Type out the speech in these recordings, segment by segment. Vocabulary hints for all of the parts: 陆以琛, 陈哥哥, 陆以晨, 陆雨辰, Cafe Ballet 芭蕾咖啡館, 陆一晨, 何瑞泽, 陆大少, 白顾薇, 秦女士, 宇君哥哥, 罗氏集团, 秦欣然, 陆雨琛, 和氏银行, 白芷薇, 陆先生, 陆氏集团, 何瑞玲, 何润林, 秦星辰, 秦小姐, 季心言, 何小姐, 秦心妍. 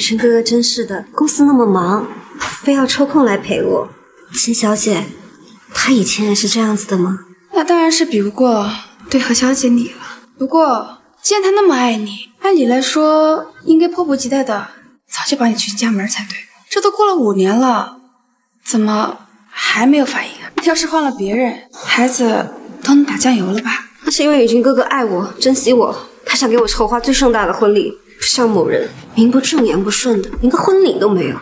陈哥哥真是的，公司那么忙，非要抽空来陪我。秦小姐，她以前也是这样子的吗？那当然是比不过对何小姐你了。不过既然她那么爱你，按理来说应该迫不及待的早就把你娶进家门才对。这都过了5年了，怎么还没有反应啊？要是换了别人，孩子都能打酱油了吧？那是因为宇君哥哥爱我，珍惜我，他想给我筹划最盛大的婚礼。 不像某人名不正言不顺的，连个婚礼都没有，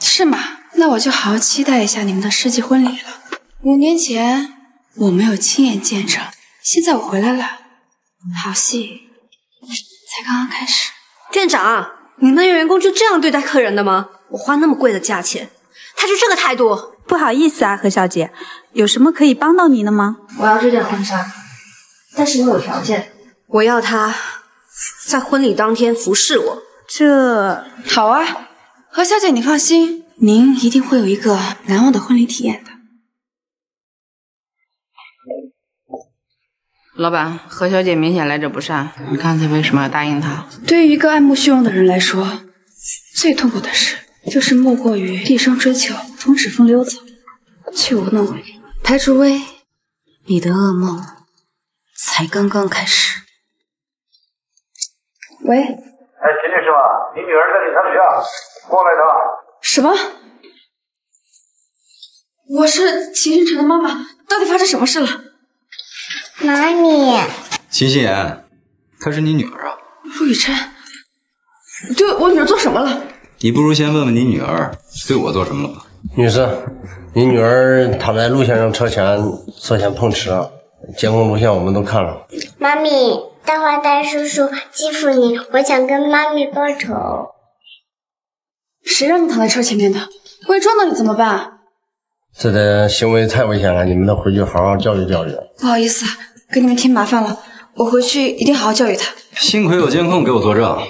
是吗？那我就好好期待一下你们的世纪婚礼了。5年前我没有亲眼见着，现在我回来了，好戏才刚刚开始。店长，你们员工就这样对待客人的吗？我花那么贵的价钱，他就这个态度，不好意思啊，何小姐，有什么可以帮到您的吗？我要这件婚纱，但是我有条件，我要它。 在婚礼当天服侍我，这好啊，何小姐，你放心，您一定会有一个难忘的婚礼体验的。老板，何小姐明显来者不善，你刚才为什么要答应她？对于一个爱慕虚荣的人来说，最痛苦的事就是莫过于毕生追求，从指缝溜走，却无能为力。排除微，你的噩梦才刚刚开始。 喂，哎，秦女士吧，你女儿在你上学，过来一趟。什么？我是秦星辰的妈妈，到底发生什么事了？妈咪，秦心妍，她是你女儿啊。陆雨辰，你对我女儿做什么了？你不如先问问你女儿对我做什么了吧。女士，你女儿躺在陆先生车前涉嫌碰瓷啊，监控录像我们都看了。妈咪。 大花大叔叔欺负你，我想跟妈咪报仇。谁让你躺在车前面的？万一撞到你怎么办？这的行为太危险了，你们得回去好好教育教育。不好意思，给你们添麻烦了，我回去一定好好教育他。幸亏有监控给我作证，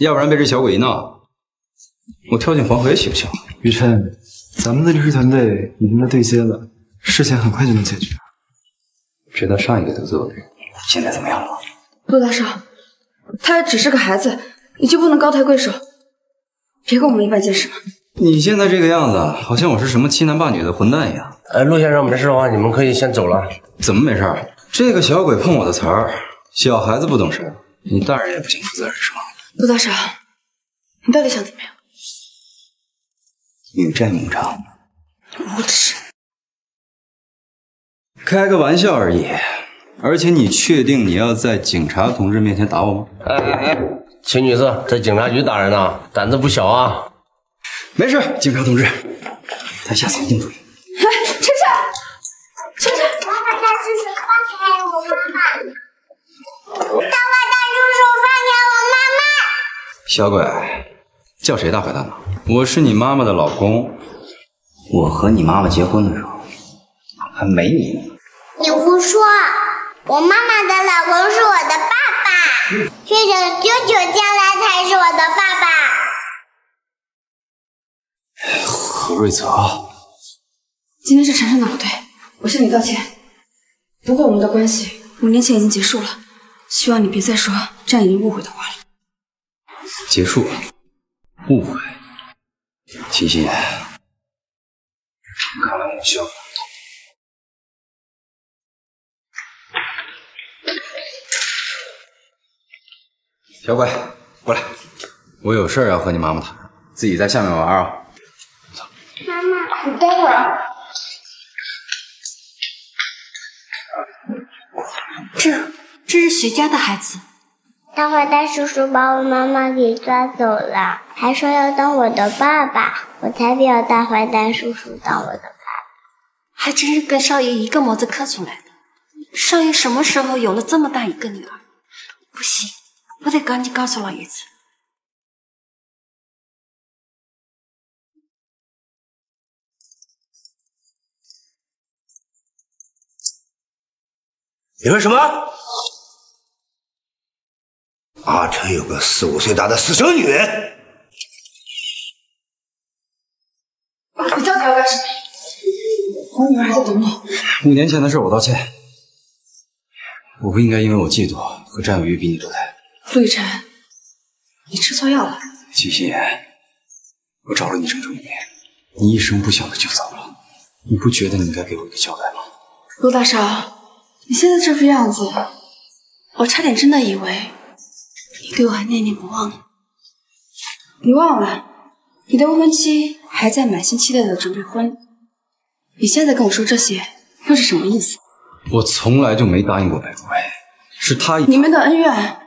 要不然被这小鬼一闹，我跳进黄河也洗不清。雨辰，咱们的律师团队已经在对接了，事情很快就能解决。知道上一个得罪我的人，现在怎么样了？ 陆大少，他只是个孩子，你就不能高抬贵手？别跟我们一般见识了。你现在这个样子，好像我是什么欺男霸女的混蛋一样。哎，陆先生没事的话，你们可以先走了。怎么没事？这个小鬼碰我的瓷儿，小孩子不懂事，你大人也不行负责任是吧？陆大少，你到底想怎么样？女债母偿，无耻！开个玩笑而已。 而且你确定你要在警察同志面前打我吗？哎哎哎，秦女士，在警察局打人呢，胆子不小啊！没事，警察同志，他下次一定注意。哎，晨晨，晨晨，大花大叔叔放开我妈妈！大花大叔叔放开我妈妈！小鬼，叫谁大坏蛋呢？我是你妈妈的老公，我和你妈妈结婚的时候还没你呢。你胡说！ 我妈妈的老公是我的爸爸，学长舅舅将来才是我的爸爸。何瑞泽，今天是晨晨的不对，我向你道歉。不过我们的关系5年前已经结束了，希望你别再说这样已经误会的话了。结束了，误会，秦心妍，看来我需要。 小鬼，过来，我有事要和你妈妈谈，自己在下面玩啊。走，妈妈，你等我。这是谁家的孩子？大坏蛋叔叔把我妈妈给抓走了，还说要当我的爸爸，我才不要大坏蛋叔叔当我的爸爸。还真是跟少爷一个模子刻出来的。少爷什么时候有了这么大一个女儿？不行。 我得赶紧告诉老爷子。你问什么？阿晨有个4、5岁大的私生女。你到底要干什么？我女儿还在等我。5年前的事我道歉，我不应该因为我嫉妒和占有欲比你多大。 陆雨辰，你吃错药了。季心言，我找了你整整1年，你一声不响的就走了，你不觉得你该给我一个交代吗？罗大少，你现在这副样子，我差点真的以为你对我还念念不忘呢。你忘了，你的未婚妻还在满心期待的准备婚礼，你现在跟我说这些又是什么意思？我从来就没答应过白顾薇，是她……你们的恩怨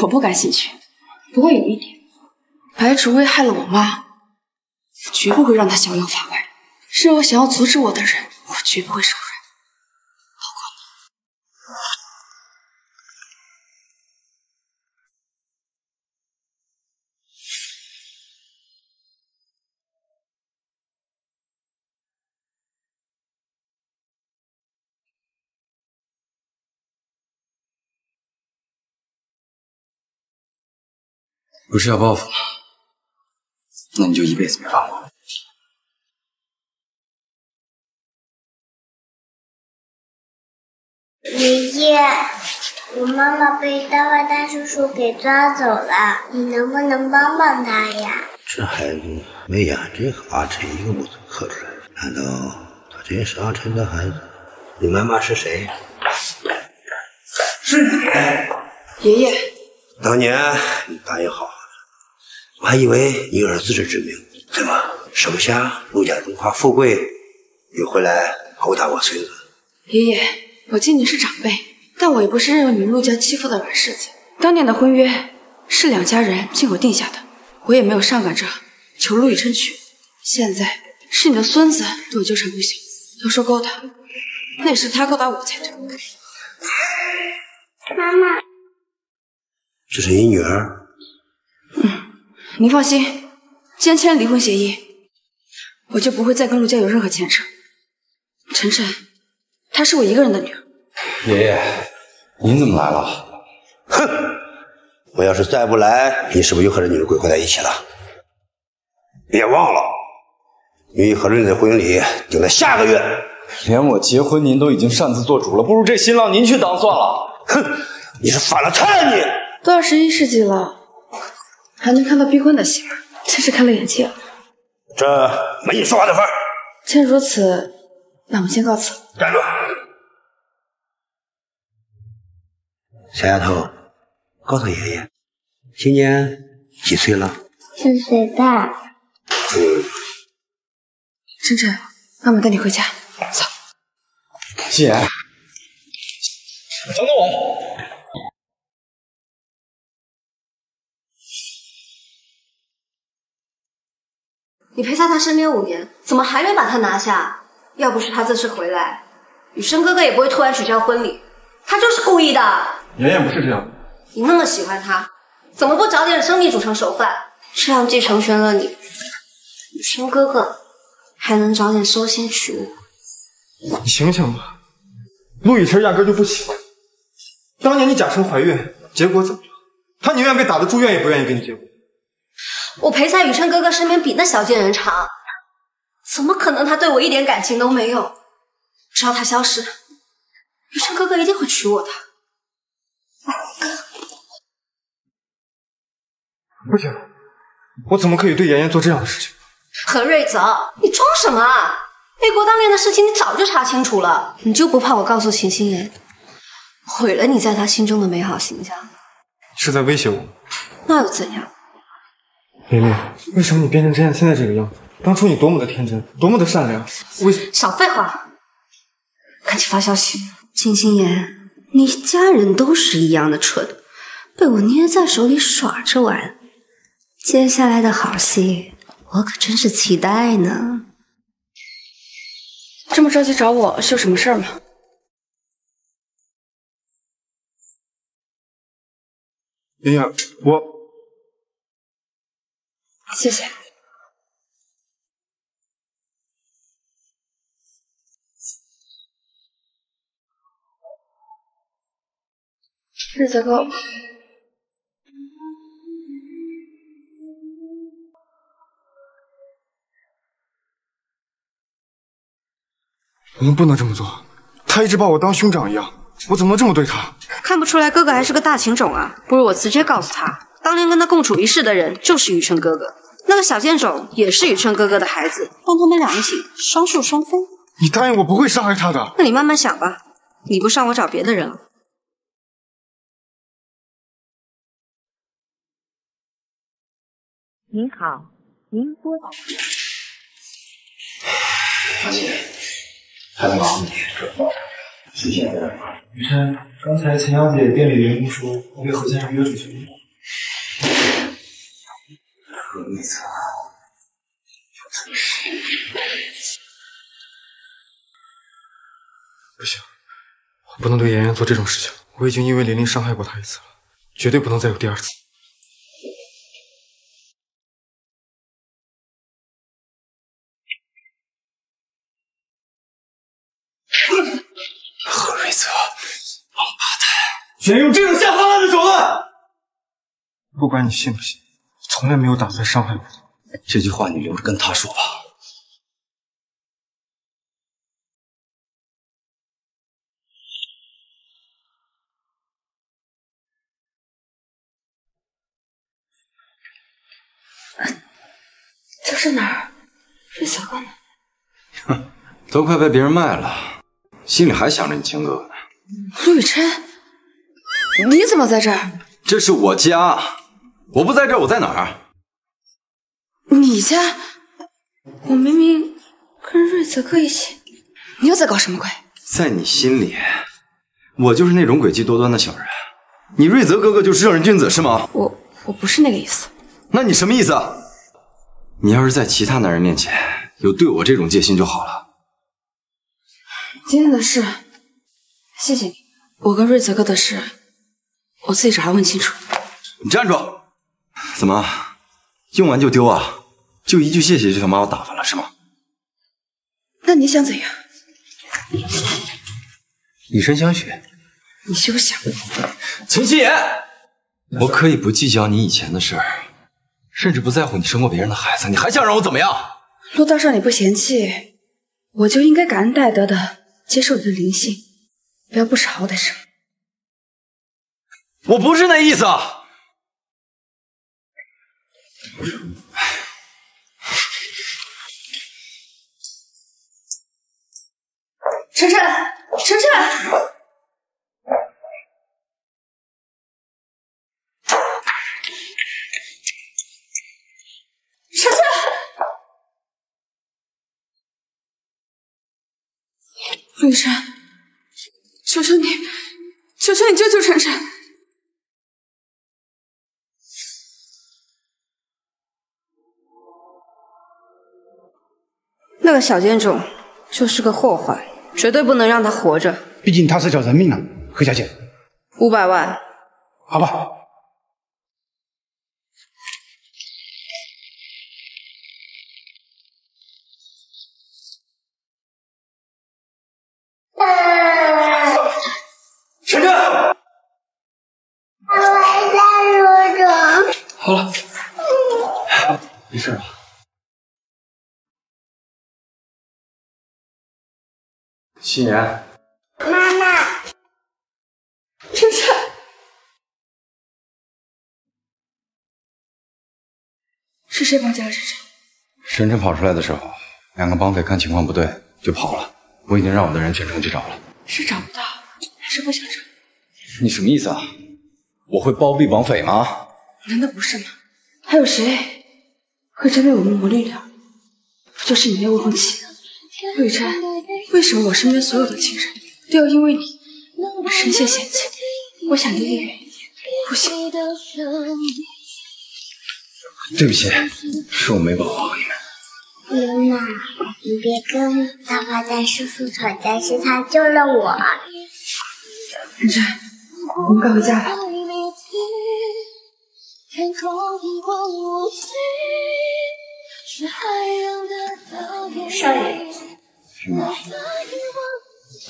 我不感兴趣，不过有一点。 白芷薇害了我妈，我绝不会让她逍遥法外。任何想要阻止我的人，我绝不会手软，包括你。不是要报复吗？ 那你就一辈子别放过我。爷爷，我妈妈被大坏蛋叔叔给抓走了，你能不能帮帮她呀？这孩子没眼睛和阿琛一个模子刻出来的，难道他真是阿琛的孩子？你妈妈是谁？是你。爷爷，当年你答应好。 我还以为你儿子是知名，怎么手下陆家荣华富贵又回来殴打我孙子？爷爷，我敬你是长辈，但我也不是任由你们陆家欺负的软柿子。当年的婚约是两家人亲口定下的，我也没有上赶着求陆以琛娶。现在是你的孙子对我纠缠不休，要说勾搭，那也是他勾搭我才对。妈妈，这是你女儿。 您放心，既然签了离婚协议，我就不会再跟陆家有任何牵扯。晨晨，她是我一个人的女儿。爷爷，您怎么来了？哼，我要是再不来，你是不是又和这女人鬼混在一起了？别忘了，你和润的婚礼定在下个月。连我结婚您都已经擅自做主了，不如这新郎您去当算了。哼，你是反了态了你！都21世纪了。 还能看到逼婚的戏码，真是开了眼界了。这没你说话的份儿。既然如此，那我们先告辞了。站住！小丫头，告诉爷爷，今年几岁了？4岁半。晨晨，那我带你回家。走。夕颜，等等我。 你陪在他身边5年，怎么还没把他拿下？要不是他这次回来，雨生哥哥也不会突然取消婚礼。他就是故意的。妍妍不是这样的。你那么喜欢他，怎么不早点生米煮成熟饭？这样既成全了你，雨生哥哥还能早点收心取物。你醒醒吧，陆以晨压根就不喜欢你。当年你假称怀孕，结果怎么了？他宁愿被打得住院，也不愿意跟你结婚。 我陪在雨琛哥哥身边比那小贱人长，怎么可能他对我一点感情都没有？只要他消失，雨琛哥哥一定会娶我的。不行，我怎么可以对妍妍做这样的事情？何瑞泽，你装什么啊？魏国当年的事情你早就查清楚了，你就不怕我告诉秦心妍，毁了你在他心中的美好形象？是在威胁我？那又怎样？ 梅梅，为什么你变成这样，现在这个样子？当初你多么的天真，多么的善良，为什么？少废话，赶紧发消息。秦心妍，你一家人都是一样的蠢，被我捏在手里耍着玩。接下来的好戏，我可真是期待呢。这么着急找我是有什么事儿吗？妍妍，我。 谢谢。日子够。我们不能这么做，他一直把我当兄长一样，我怎么能这么对他？看不出来哥哥还是个大情种啊！不如我直接告诉他。 当当年跟他共处一室的人就是宇琛哥哥，那个小贱种也是宇琛哥哥的孩子，帮他们俩一起双宿双飞。你答应我不会伤害他的？那你慢慢想吧，你不上我找别的人了。您好，您拨打。阿姐，还在忙？谁现在在忙？雨辰，刚才陈小姐店里员工说，我给何先生约出去。何意思？不行，我不能对妍妍做这种事情。我已经因为玲玲伤害过她一次了，绝对不能再有第二次。 居然用这种下三滥的手段！不管你信不信，我从来没有打算伤害过你。这句话你留着跟他说吧。这是哪儿？这小哥呢？哼，都快被别人卖了，心里还想着你亲哥哥呢。陆雨琛。 你怎么在这儿？这是我家，我不在这儿，我在哪儿？你家？我明明跟瑞泽哥一起，你又在搞什么鬼？在你心里，我就是那种诡计多端的小人，你瑞泽哥哥就是正人君子是吗？我不是那个意思。那你什么意思？你要是在其他男人面前有对我这种戒心就好了。今天的事，谢谢你。我跟瑞泽哥的事。 我自己找他问清楚。你站住！怎么，用完就丢啊？就一句谢谢就想把我打发了是吗？那你想怎样？以身相许。你休想！秦心言，我可以不计较你以前的事儿，甚至不在乎你生过别人的孩子，你还想让我怎么样？陆道上你不嫌弃，我就应该感恩戴德的接受你的灵性，不要不识好歹什么。 我不是那意思啊！晨晨，晨晨，晨晨，陆雨辰，求求你救救晨晨！ 那个小贱种就是个祸患，绝对不能让他活着。毕竟他是条人命啊，何小姐。500万。好吧。晨晨。我在路上。好了。没事吧？ 心妍，妈妈，晨晨，是谁绑架了晨晨？晨晨跑出来的时候，两个绑匪看情况不对就跑了。我已经让我的人全程去找了，是找不到还是不想找？你什么意思啊？我会包庇绑匪吗？难道不是吗？还有谁会真被我们磨砺掉？不就是你那未婚妻？ 陆雨辰，为什么我身边所有的亲人都要因为你而深陷险境？我想离你远一点，不行。对不起，是我没保护好你们。妈妈，你别跟大发呆叔叔吵架，是他救了我。晨晨，我们该回家了。 少爷，什么？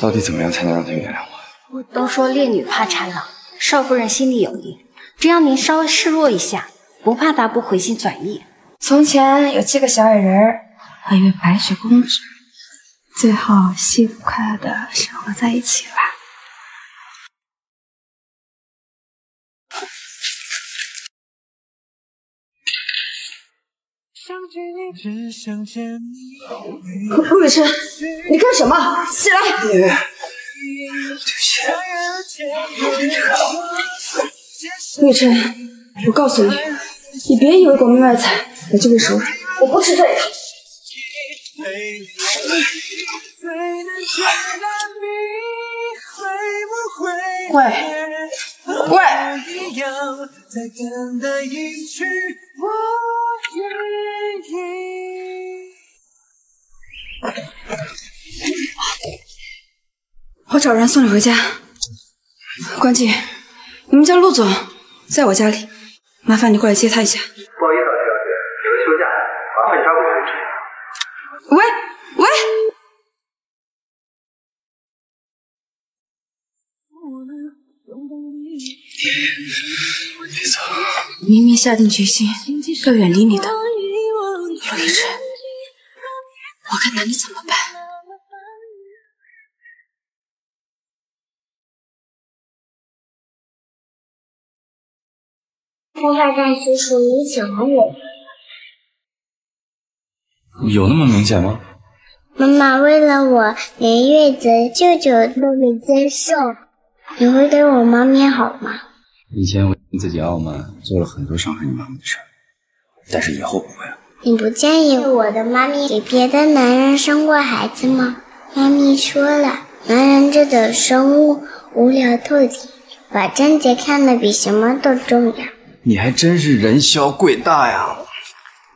到底怎么样才能让他原谅我？都说烈女怕缠郎，少夫人心里有意，只要您稍微示弱一下，不怕他不回心转意。从前有7个小矮人和一位白雪公主，最后幸福快乐的生活在一起了。陆雨辰，你干什么？起来！对不起。陆雨辰，我告诉你，你别以为国民外采我就会手软，我不吃这一套。我找人送你回家。关静，你们家陆总在我家里，麻烦你过来接他一下。不好意思啊，徐小姐，有人休假，麻烦你照顾他一下。喂。你走。明明下定决心要远离你的，陆一晨，我该拿你怎么办？破坏战术属于小男人。有那么明显吗？妈妈为了我，连月子舅舅都没接受。你会给我妈面好吗？以前我自己傲慢，做了很多伤害你妈妈的事，但是以后不会了。你不建议我的妈咪给别的男人生过孩子吗？妈咪说了，男人这种生物无聊透顶，把贞洁看得比什么都重要。你还真是人小鬼大呀！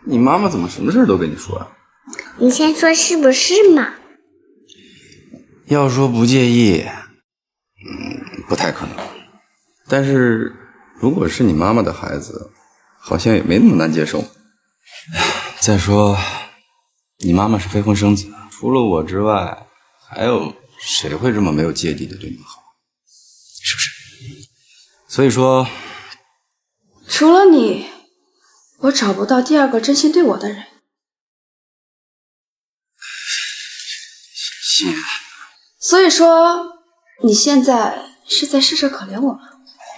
你妈妈怎么什么事都跟你说啊？你先说是不是嘛？要说不介意。不太可能，但是如果是你妈妈的孩子，好像也没那么难接受。再说，你妈妈是非婚生子，除了我之外，还有谁会这么没有芥蒂的对你好？是不是？所以说，除了你，我找不到第二个真心对我的人。谢谢。所以说。你现在是在试着可怜我吗？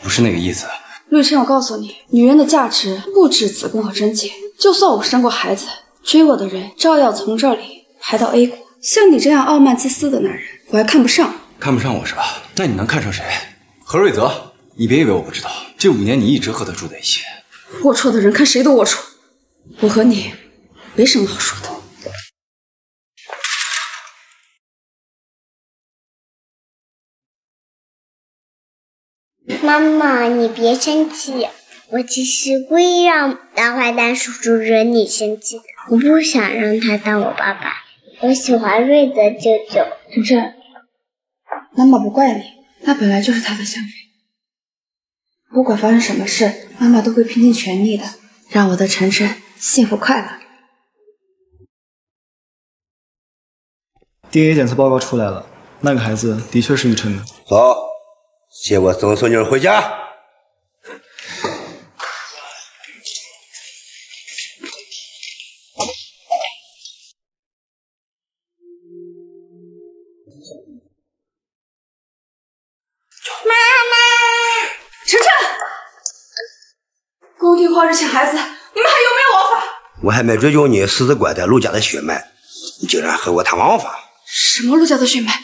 不是那个意思，陆雨辰，我告诉你，女人的价值不止子宫和贞洁。就算我生过孩子，追我的人照样从这里排到 A 国。像你这样傲慢自私的男人，我还看不上。看不上我是吧？那你能看上谁？何瑞泽，你别以为我不知道，这5年你一直和他住在一起。龌龊的人看谁都龌龊。我和你没什么好说的。妈妈，你别生气，我其实故意让大坏蛋叔叔惹你生气的，我不想让他当我爸爸，我喜欢瑞泽舅舅。晨晨，妈妈不怪你，那本来就是他的行为。不管发生什么事，妈妈都会拼尽全力的让我的晨晨幸福快乐。DNA 检测报告出来了，那个孩子的确是雨辰的。走。接我送你们回家。妈妈，晨晨，公定化日请孩子，你们还有没有王法？我还没追究你私自拐带陆家的血脉，你竟然和我谈王法？什么陆家的血脉？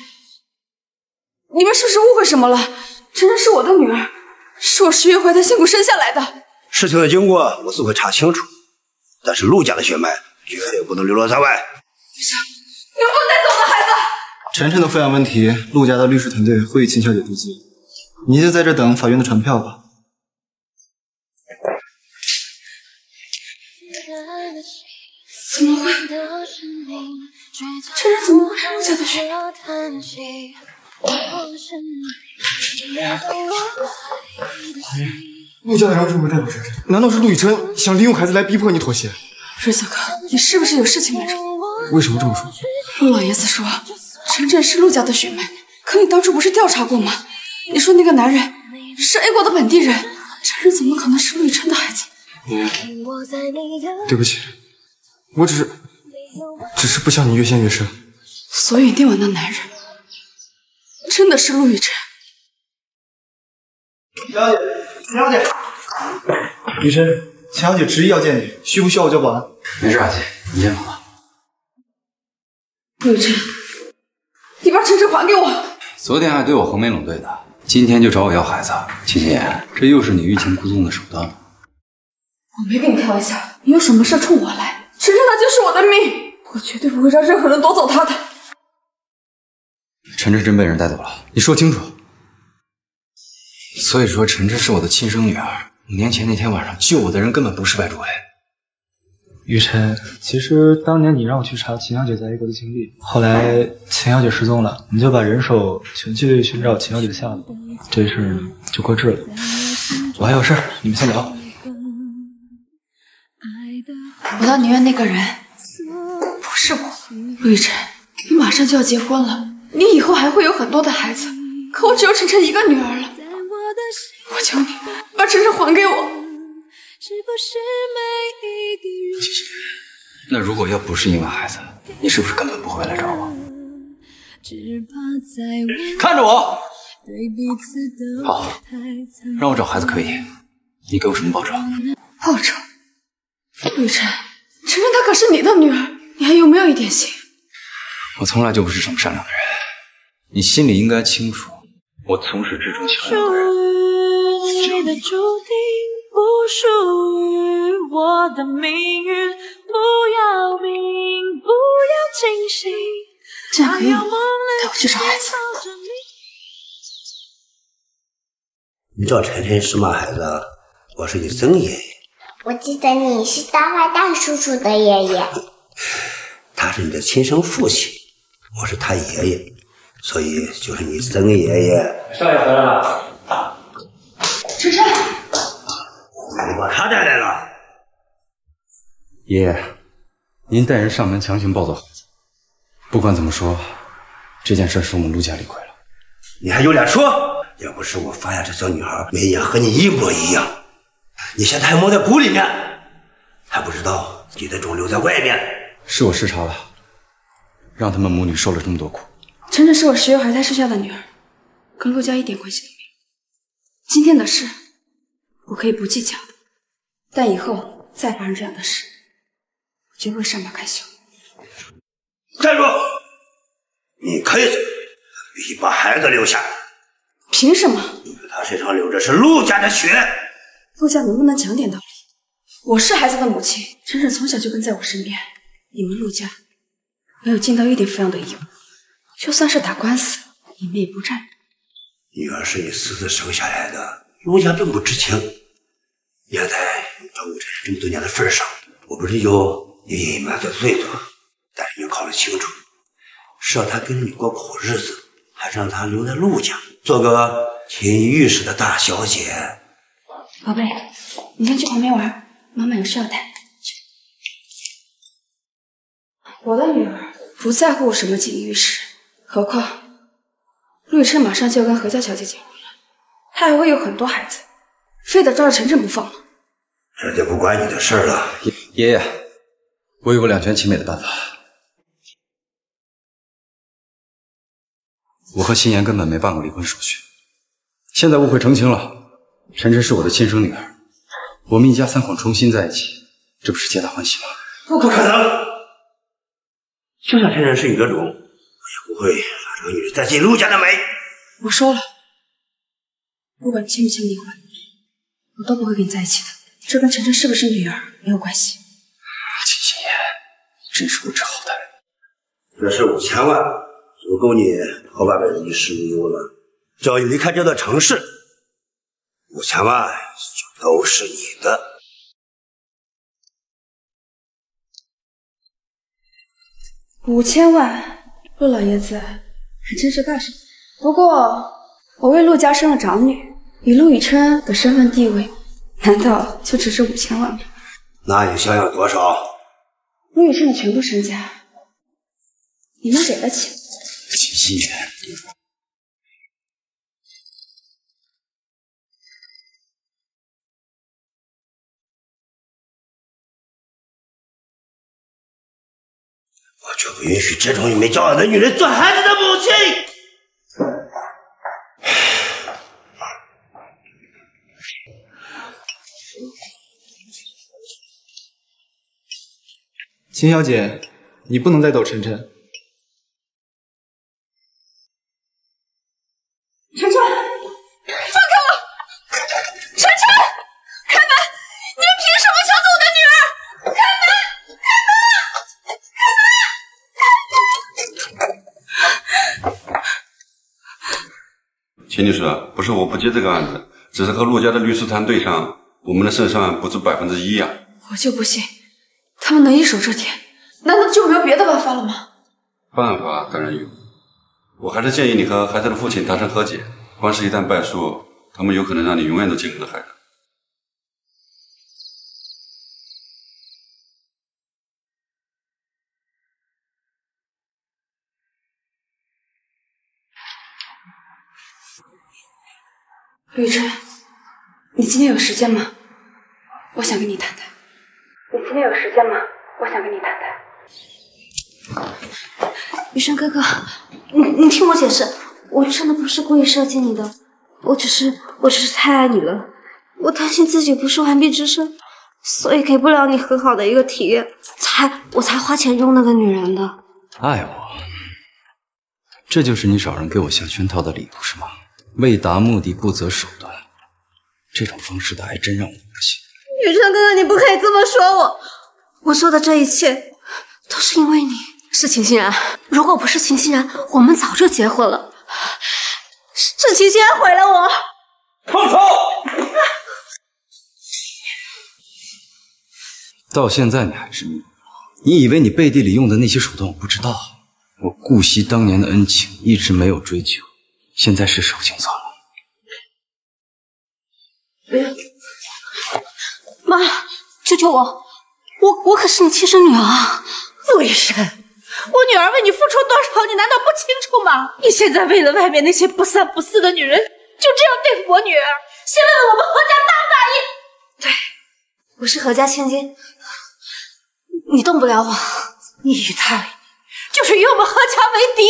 你们是不是误会什么了？晨晨是我的女儿，是我10月怀胎辛苦生下来的。事情的经过我自会查清楚，但是陆家的血脉绝对不能流落在外。不行，你们不能带走我的孩子！晨晨的抚养问题，陆家的律师团队会与秦小姐对接，你就在这等法院的传票吧。怎么会？晨晨怎么会是陆家的血脉？陆家的人为什么带走晨晨？难道是陆雨辰想利用孩子来逼迫你妥协？瑞泽哥，你是不是有事情瞒着我？为什么这么说？陆老爷子说晨晨是陆家的血脉，可你当初不是调查过吗？你说那个男人是 A 国的本地人，晨晨怎么可能是陆雨辰的孩子？对不起，我只是不想你越陷越深。所以那晚的男人。真的是陆雨辰，小姐，雨辰，钱小姐执意要见你，需不需要我叫保安？没事，阿姐，你先忙吧。陆雨辰，你把晨晨还给我！昨天还对我横眉冷对的，今天就找我要孩子，秦心妍，这又是你欲擒故纵的手段吗？我没跟你开玩笑，你有什么事冲我来？晨晨他就是我的命，我绝对不会让任何人夺走他的。晨晨真被人带走了，你说清楚。所以说，晨晨是我的亲生女儿。 5年前那天晚上救我的人根本不是白竹梅。雨辰，其实当年你让我去查秦小姐在 A 国的经历，后来秦小姐失踪了，你就把人手全去寻找秦小姐的下落，这事就搁置了。我还有事，你们先聊。我到宁院那个人不是我，陆雨辰，你马上就要结婚了，你以后还会有很多的孩子，可我只有晨晨一个女儿了。 我求你，把晨晨还给我！那如果要不是因为孩子，你是不是根本不会来找我？看着我！好，让我找孩子可以，你给我什么报酬？报酬？雨辰，晨晨她可是你的女儿，你还有没有一点心？我从来就不是什么善良的人，你心里应该清楚。 我从始至终想要的人，你的注定不属于我的命运，不要命，不要惊喜。这样可以，带我去找孩子。你找晨晨是吗，孩子？我是你曾爷爷。我记得你是大坏蛋叔叔的爷爷。他是你的亲生父亲，我是他爷爷。 所以就是你曾爷爷，少爷回来了。晨晨，你把他带来了。爷爷，您带人上门强行抱走孩子，不管怎么说，这件事是我们陆家理亏了。你还有脸说？要不是我发现这小女孩眉眼和你一模一样，你现在还蒙在鼓里面，还不知道你的种留在外面。是我失察了，让他们母女受了这么多苦。 晨晨是我石月怀胎生下的女儿，跟陆家一点关系都没有。今天的事，我可以不计较，但以后再发生这样的事，我绝不会善罢甘休。站住！你可以走，你把孩子留下。凭什么？因为他身上流着是陆家的血。陆家能不能讲点道理？我是孩子的母亲，晨晨从小就跟在我身边，你们陆家没有尽到一点抚养的义务。 就算是打官司，你们也不占。女儿是你私自生下来的，陆家并不知情。眼在你照顾晨晨这么多年的份上，我不是有你隐瞒的罪责，但是你要考虑清楚，是让他跟你过苦日子，还是让他留在陆家做个锦衣玉食的大小姐？宝贝，你先去旁边玩，妈妈有事要谈。我的女儿不在乎什么锦衣玉食。 何况，陆雨辰马上就要跟何家小姐结婚了，她还会有很多孩子，非得抓着晨晨不放吗？这就不关你的事了。爷爷，我有个两全其美的办法。我和心妍根本没办过离婚手续，现在误会澄清了。晨晨是我的亲生女儿，我们一家三口重新在一起，这不是皆大欢喜吗？不可能！就算晨晨是你的种。 也不会让这个女人再进陆家的门。我说了，不管签不签离婚，我都不会跟你在一起的。这跟晨晨是不是女儿没有关系。秦心妍，真是不知好歹。这是5千万，足够你和外面衣食无忧了。只要你离开这座城市，5千万就都是你的。5千万。 陆老爷子还真是大手笔，不过我为陆家生了长女，以陆雨琛的身份地位，难道就只是5千万吗？那你想要多少？陆雨琛的全部身家，你能给得起？秦心妍，我绝不允许这种没教养的女人做孩子的母亲！秦小姐，你不能再逗晨晨。晨晨，放开我！晨晨，开门！你们凭什么抢走我的女儿？开门！开门！开门！开门！秦律师，不是我不接这个案子，只是和陆家的律师团队上，我们的胜算不足1%呀。我就不信。 他们能一手遮天，难道就没有别的办法了吗？办法当然有，我还是建议你和孩子的父亲达成和解。官司一旦败诉，他们有可能让你永远都见不到孩子。吕晨，你今天有时间吗？我想跟你谈谈。 你今天有时间吗？我想跟你谈谈。雨生哥哥，你听我解释，我真的不是故意设计你的，我只是太爱你了，我担心自己不是完璧之身，所以给不了你很好的一个体验，我才花钱用那个女人的。爱我，这就是你找人给我下圈套的理由是吗？为达目的不择手段，这种方式的爱真让我恶心。 雨辰哥哥，你不可以这么说我！我做的这一切都是因为你，是秦欣然。如果不是秦欣然，我们早就结婚了。是秦欣然毁了我！放手！到现在你还是迷惑，你以为你背地里用的那些手段我不知道？我顾惜当年的恩情，一直没有追究，现在是时候清算了。妈，救救我！我可是你亲生女儿啊！陆医生，我女儿为你付出多少，你难道不清楚吗？你现在为了外面那些不三不四的女人，就这样对付我女儿，先问问我们何家大不大义？对，我是何家千金，你动不了我。你与他为敌，就是与我们何家为敌。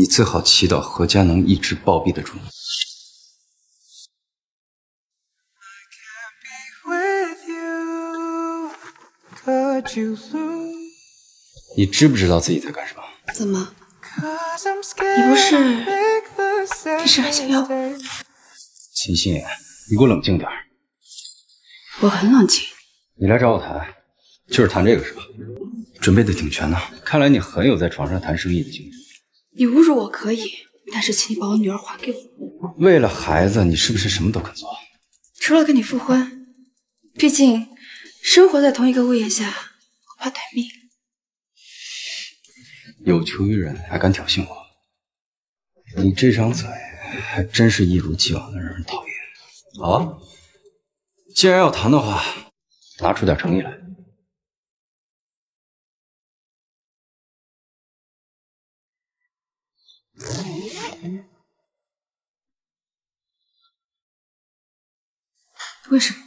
你最好祈祷何家能一直暴毙得住你。 你知不知道自己在干什么？怎么？你不是一直还想要我？秦心妍，你给我冷静点。我很冷静。你来找我谈，就是谈这个是吧？准备的挺全呢，看来你很有在床上谈生意的经验。你侮辱我可以，但是请你把我女儿还给我。为了孩子，你是不是什么都肯做？除了跟你复婚，毕竟。 生活在同一个屋檐下，我怕短命。有求于人，还敢挑衅我？你这张嘴还真是一如既往的让人讨厌。好啊，既然要谈的话，拿出点诚意来。为什么？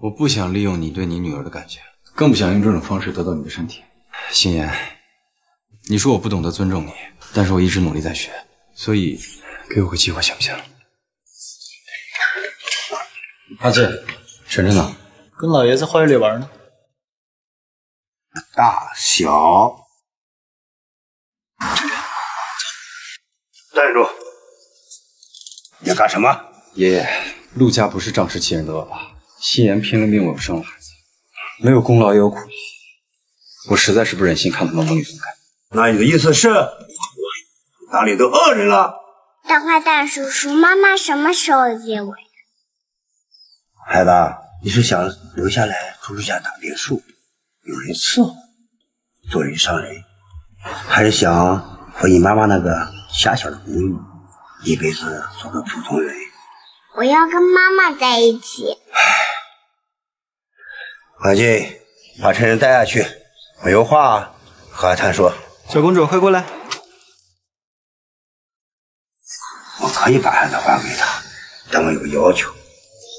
我不想利用你对你女儿的感情，更不想用这种方式得到你的身体。心妍，你说我不懂得尊重你，但是我一直努力在学，所以给我个机会行不行？阿志，晨晨呢？跟老爷在花园里玩呢。大小，晨晨，站住！你要干什么？爷爷，陆家不是仗势欺人的恶霸。 心妍拼了命为我生了孩子，没有功劳也有苦劳，我实在是不忍心看他们母女分开。那你的意思是哪里都恶人了？大坏蛋叔叔，妈妈什么时候接我呀？孩子，你是想留下来住陆家大别墅，有人伺候，做人上人，还是想和你妈妈那个狭小的公寓，一辈子做个普通人？我要跟妈妈在一起。 婉静，把晨晨带下去，我有话和阿灿说。小公主，快过来！我可以把孩子还给他，但我有个要求，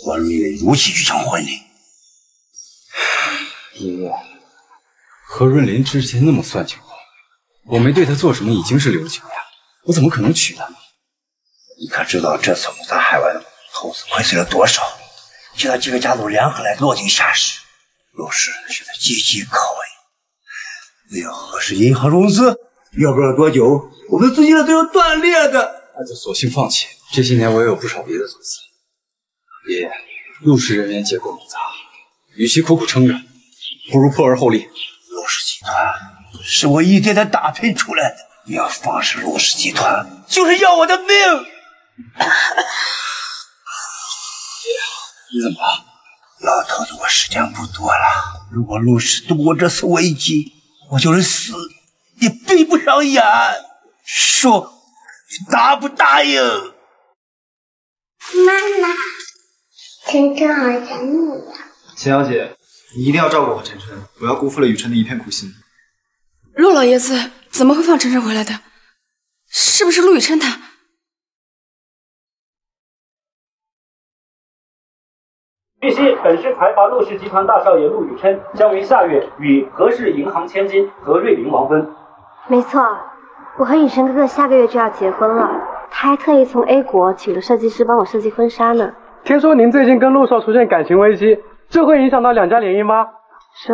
我宁愿如期举行婚礼。爷爷，何润林之前那么算计我，我没对他做什么已经是留情了，我怎么可能娶她呢？你可知道这次我大海湾投资亏损了多少？现在这个家族联合来落井下石。 有时是在岌岌可危，没有合适银行融资，要不了多久，我们的资金链都要断裂的。那就索性放弃。这些年我也有不少别的投资。爷爷，入市人员结构复杂，与其苦苦撑着，不如破而后立。罗氏集团是我一点点打拼出来的，你要放手罗氏集团，就是要我的命。爷爷，你怎么了？ 老头子，我时间不多了。如果陆氏度过这次危机，我就是死也闭不上眼。说，你答不答应？妈妈，晨晨好想你呀。钱小姐，你一定要照顾好晨晨，不要辜负了雨辰的一片苦心。陆老爷子怎么会放晨晨回来的？是不是陆雨辰他？ 据悉，本市财阀陆氏集团大少爷陆雨琛将于下月与和氏银行千金何瑞玲完婚。没错，我和雨琛哥哥下个月就要结婚了，他还特意从 A 国请了设计师帮我设计婚纱呢。听说您最近跟陆少出现感情危机，这会影响到两家联姻吗？这，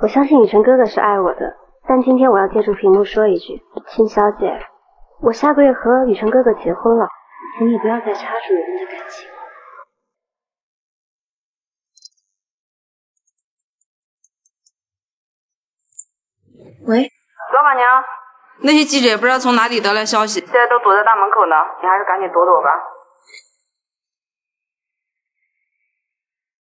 我相信雨琛哥哥是爱我的，但今天我要借助屏幕说一句，秦小姐，我下个月和雨琛哥哥结婚了，请你不要再插足人家的感情。 喂，老板娘，那些记者也不知道从哪里得来消息，现在都躲在大门口呢，你还是赶紧躲躲吧。